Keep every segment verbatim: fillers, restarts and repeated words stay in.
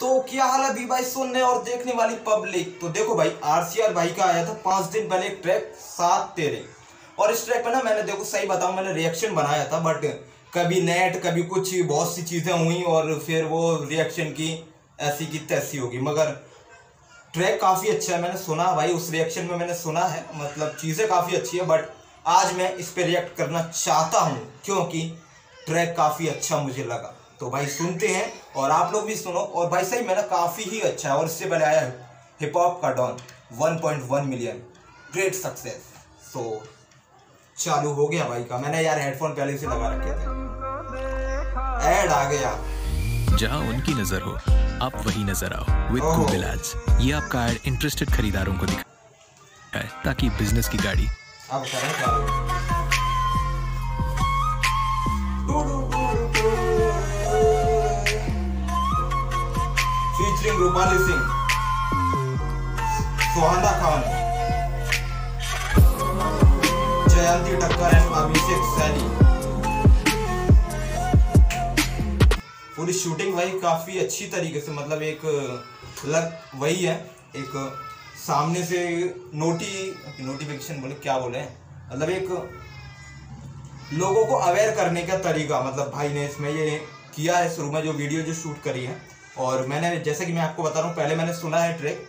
तो क्या हाल है बी भाई सुनने और देखने वाली पब्लिक। तो देखो भाई आरसीआर भाई का आया था पांच दिन पहले एक ट्रैक सात तेरे, और इस ट्रैक पर ना मैंने देखो सही बताऊं मैंने रिएक्शन बनाया था, बट कभी नेट कभी कुछ बहुत सी चीज़ें हुई और फिर वो रिएक्शन की ऐसी की तैसी होगी। मगर ट्रैक काफ़ी अच्छा है, मैंने सुना भाई उस रिएक्शन में मैंने सुना है, मतलब चीज़ें काफ़ी अच्छी है। बट आज मैं इस पर रिएक्ट करना चाहता हूँ क्योंकि ट्रैक काफ़ी अच्छा मुझे लगा। तो भाई सुनते हैं और आप लोग भी सुनो। और भाई सही मेरा काफ़ी ही अच्छा है। और इससे पहले आया हिप हॉप का don one point one million great success. So चालू हो गया भाई का। मैंने यार हेडफोन पहले से लगा रखे थे, ऐड आ गया। जहां उनकी नजर हो आप वही नजर आओ विद गूगल एड्स। ये आपका ऐड इंटरेस्टेड खरीदारों को दिखाए ताकि बिजनेस की गाड़ी आप करें चालू। फीचरिंग रूपाली सिंह, सुहाना खान, जयंती टक्कर एंड अभिषेक सैनी। पूरी शूटिंग भाई काफ़ी अच्छी तरीके से, मतलब एक लग वही है एक सामने से नोटी नोटिफिकेशन बोले क्या बोले, मतलब एक लोगों को अवेयर करने का तरीका मतलब भाई ने इसमें ये किया है शुरू में जो वीडियो जो शूट करी है। और मैंने जैसे कि मैं आपको बता रहा हूँ पहले मैंने सुना है ट्रैक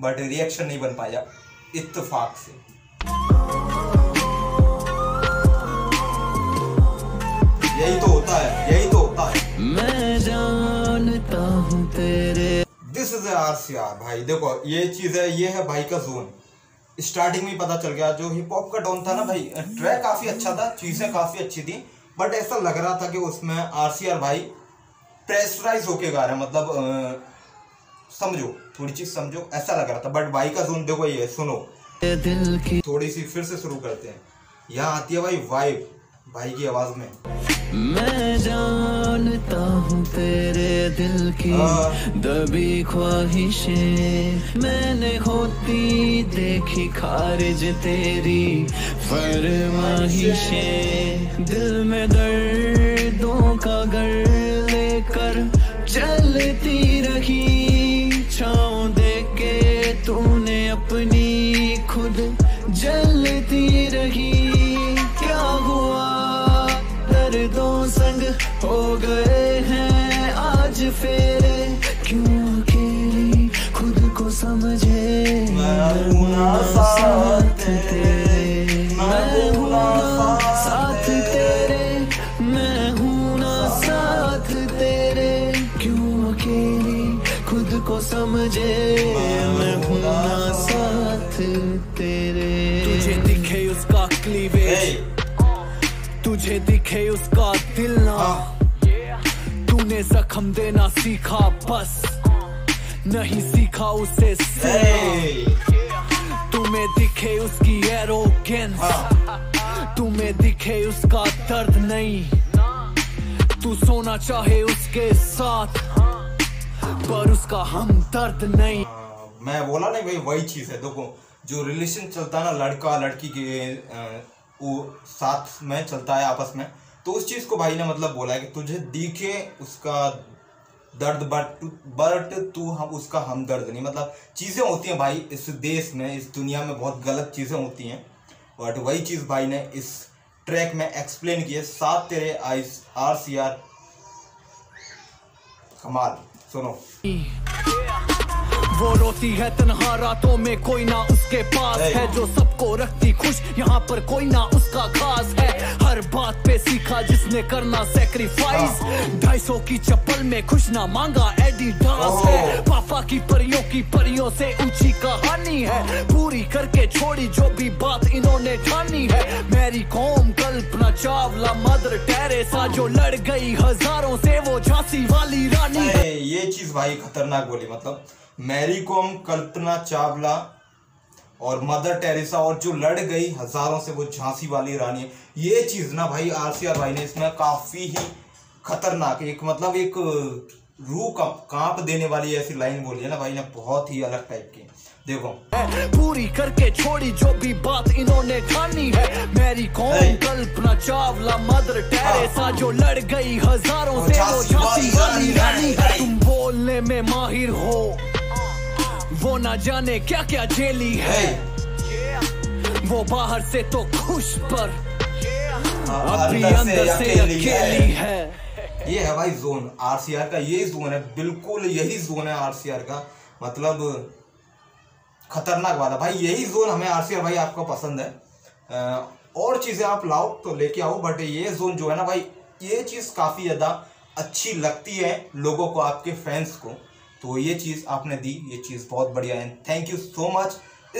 बट रिएक्शन नहीं बन पाया इत्तेफाक से। यही तो होता है, यही तो होता है। मैं जानता हूँ तेरे। दिस इज आरसीआर भाई। देखो ये चीज है, ये है भाई का जोन। स्टार्टिंग में पता चल गया जो हिप हॉप का डॉन था ना भाई, ट्रैक काफी अच्छा था, चीजें काफी अच्छी थी, बट ऐसा लग रहा था कि उसमें आरसीआर भाई प्रेशराइज होके गा रहा है, मतलब समझो थोड़ी चीज समझो ऐसा लग रहा था। बट भाई का जोन देखो ये सुनो। दिल की थोड़ी सी फिर से शुरू करते हैं, यहाँ आती है भाई वाइब भाई की आवाज में। मैं जानता हूँ तेरे दिल की दबी ख्वाहिशें, मैंने होती देखी खारिज तेरी फरमाइशें, दिल में दर्दों का गर कर चलती रही, छाँव देके तूने अपनी खुद जलती रही। क्या हुआ दर्दों संग हो गए हैं आज फेरे, क्यों अकेली खुद को समझे मैं साथ तेरे, मैं साथ तेरे, मैं हूँ ना साथ तेरे, क्यों अकेली खुद को समझे मैं हूँ ना साथ तेरे। तुझे दिखे उसका क्लीवेज, तुझे दिखे उसका दिल ना, तूने जख्म देना सीखा बस नहीं सीखा उसे सहना। तुम्हें दिखे उसकी एरोगेंस, तुम्हें दिखे उसका दर्द नहीं, तू सोना चाहे उसके साथ पर उसका हम दर्द नहीं। मैं बोला नहीं भाई वही चीज है। देखो जो रिलेशन चलता ना लड़का लड़की के आ, वो साथ में चलता है आपस में, तो उस चीज़ को भाई ने मतलब बोला है कि तुझे दिखे उसका दर्द बट बट तू हम उसका हम दर्द नहीं। मतलब चीज़ें होती हैं भाई इस देश में इस दुनिया में बहुत गलत चीज़ें होती हैं, बट वही चीज़ भाई ने इस ट्रैक में एक्सप्लेन की है। साथ तेरे आई आर सी आर कमाल। सुनो वो रोती है तन्हा रातों में, कोई ना उसके पास है, जो सबको रखती खुश यहाँ पर कोई ना उसका खास है। हर बात पे सीखा जिसने करना सेक्रीफाइस, ढाई सौ की चप्पल में खुश ना मांगा एडिडास है। पापा की परियों की परियों से ऊंची कहानी है, पूरी करके छोड़ी जो भी बात इन्होंने ठानी है। मैरी कॉम, कल्पना चावला, मदर टेरेसा, जो लड़ गई हजारों से वो झांसी वाली रानी है। ये चीज भाई खतरनाक बोली, मतलब मैरी कॉम, कल्पना चावला और मदर टेरेसा, और जो लड़ गई हजारों से वो झांसी वाली रानी है। ये चीज़ ना भाई आरसीआर भाई ने इसमें काफ़ी ही खतरनाक एक मतलब एक रूह का कांप देने वाली ऐसी लाइन बोली है ना भाई ने, बहुत ही अलग टाइप की। देखो पूरी करके छोड़ी जो भी बात इन्होंने ठानी है, मैरी कॉम, कल्पना चावला, मदर टेरेसा जो लड़ गई हजारों से वो झांसी वाली रानी है। तुम बोलने में माहिर हो, वो ना जाने क्या क्या झेली है, वो बाहर से तो खुश पर अभी अंदर से अकेली है। ये है भाई जोन आरसीआर का, यही जोन है, बिल्कुल यही जोन है आरसीआर का, मतलब खतरनाक वाला भाई। यही जोन हमें आरसीआर भाई आपको पसंद है, और चीज़ें आप लाओ तो लेके आओ, बट ये जोन जो है ना भाई, ये चीज़ काफ़ी ज़्यादा अच्छी लगती है लोगों को, आपके फैंस को। तो ये चीज़ आपने दी, ये चीज़ बहुत बढ़िया है, थैंक यू सो मच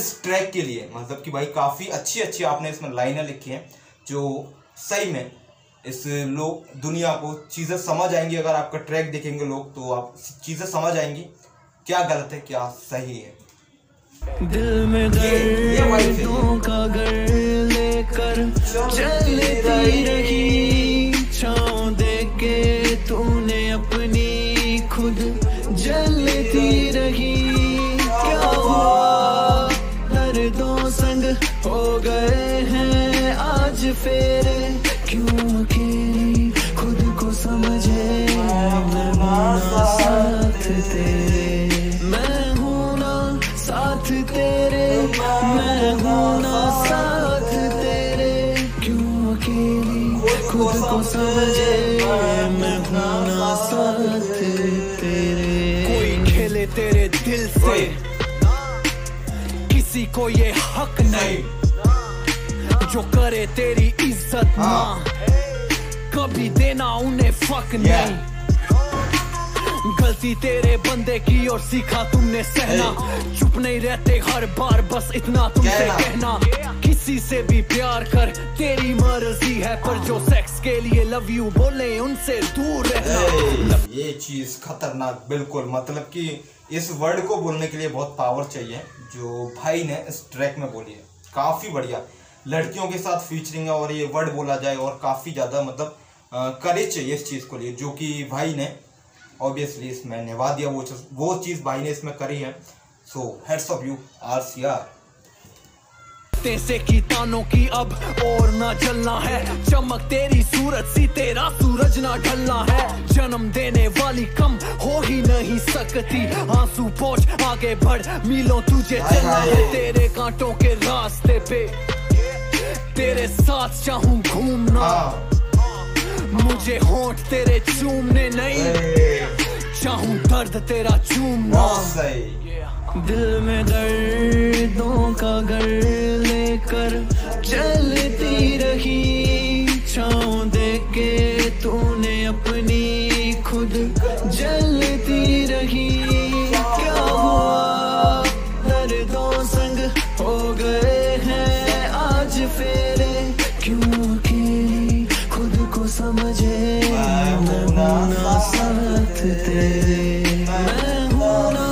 इस ट्रैक के लिए। मतलब कि भाई काफ़ी अच्छी अच्छी आपने इसमें लाइनें लिखी हैं जो सही में इस लोग दुनिया को चीज़ें समझ आएंगी। अगर आपका ट्रैक देखेंगे लोग तो आप चीज़ें समझ आएंगी क्या गलत है क्या सही है। दिल में दर्दों का घर लेकर चलती रही, छाँव देके तूने अपनी खुद जलती रही, क्या हुआ दर्दों संग हो गए हैं आज फिर, क्यों अकेली खुद को समझे साथ तेरे, मैं हूँ ना साथ तेरे, मैं हूँ ना साथ तेरे, क्यों अकेली खुद को समझे, मैं हूँ ना साथ तेरे। कोई खेले तेरे दिल से, किसी को ये हक नहीं जो करे तेरी इज्जत, हाँ। कभी देना उन्हें फक नहीं, गलती तेरे बंदे की और सीखा तुमने सहना, चुप नहीं रहते हर बार बस इतना तुमसे कहना, किसी से भी प्यार कर तेरी मर्जी है, पर जो सेक्स के लिए लव यू बोले उनसे दूर रहना। ये चीज खतरनाक बिल्कुल, मतलब कि इस वर्ड को बोलने के लिए बहुत पावर चाहिए जो भाई ने इस ट्रैक में बोली है, काफी बढ़िया। लड़कियों के साथ फीचरिंग और ये वर्ड बोला जाए और काफ़ी ज़्यादा मतलब करेज चाहिए इस चीज़ को लिए, जो कि भाई ने ऑब्वियसली इसमें निभा दिया, वो चीज़ वो चीज़ भाई ने इसमें करी है। So heads off you RCR. तेरे की तानों की अब और ना जलना है, चमक तेरी सूरत सी तेरा सूरज ना ढलना है, जन्म देने वाली कम हो ही नहीं सकती, आंसू पोंछ आगे बढ़ मिलो तुझे चलना है, तेरे कांटों के रास्ते पे तेरे साथ चाहूं घूमना, मुझे होंठ तेरे चूमने नहीं, चाहूं दर्द तेरा चूमना, दिल में दर्दों का घर लेकर चलती रही, छाँव देके तूने अपनी खुद जलती रही, क्या हुआ दर्दों संग हो गए हैं फेरे, क्यों अकेली खुद को समझे, मैं ना साथ तेरे, मैं हूँ ना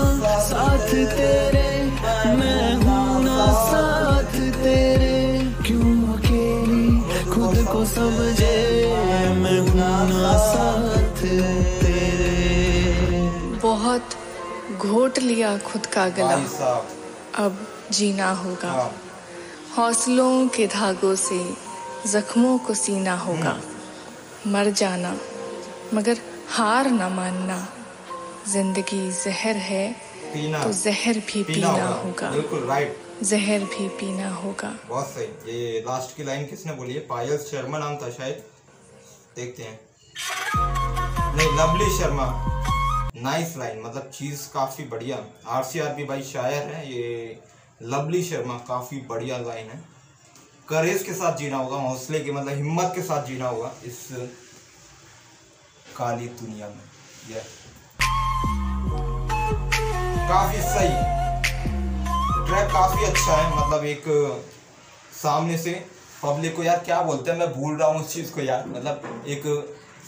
साथ तेरे, मैं हूँ ना साथ तेरे, क्यों अकेली खुद को समझे, मैं हूँ ना साथ तेरे। बहुत घोट लिया खुद का गला, अब जीना होगा, हौसलों के धागों से जख्मों को सीना होगा, मर जाना मगर हार न मानना, जिंदगी जहर है तो जहर भी पीना होगा, जहर भी पीना होगा। बहुत सही। ये लास्ट की लाइन किसने बोली है? पायल शर्मा नाम था शायद, देखते हैं। नहीं, लवली शर्मा। नाइस लाइन, मतलब चीज काफी बढ़िया। आरसीआर भी भाई शायर है, ये लवली शर्मा काफ़ी बढ़िया लाइन है। करेज के साथ जीना होगा, हौसले के मतलब हिम्मत के साथ जीना होगा इस काली दुनिया में। यह काफ़ी सही ट्रैक, काफ़ी अच्छा है, मतलब एक सामने से पब्लिक को, यार क्या बोलते हैं, मैं भूल रहा हूँ उस चीज़ को यार, मतलब एक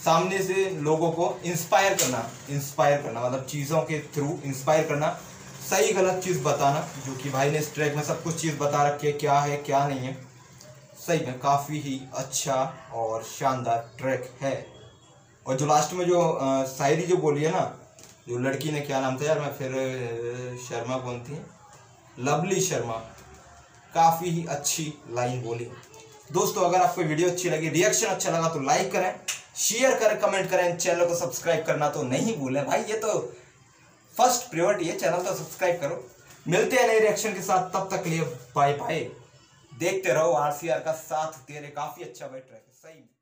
सामने से लोगों को इंस्पायर करना, इंस्पायर करना मतलब चीज़ों के थ्रू इंस्पायर करना, सही गलत चीज़ बताना, जो कि भाई ने इस ट्रैक में सब कुछ चीज़ बता रखी है, क्या है क्या नहीं है। सही में काफ़ी ही अच्छा और शानदार ट्रैक है। और जो लास्ट में जो शायरी जो बोली है ना, जो लड़की ने क्या नाम था यार, मैं फिर शर्मा कौन थी, लवली शर्मा, काफ़ी ही अच्छी लाइन बोली। दोस्तों अगर आपको वीडियो अच्छी लगी, रिएक्शन अच्छा लगा तो लाइक करें, शेयर करें, कमेंट करें, चैनल को सब्सक्राइब करना तो नहीं भूलें भाई, ये तो फर्स्ट प्रायोरिटी है, चैनल को सब्सक्राइब करो। मिलते हैं नए रिएक्शन के साथ, तब तक के लिए बाय बाय। देखते रहो आरसीआर का साथ, तेरे काफ़ी अच्छा बैठ रहा है सही।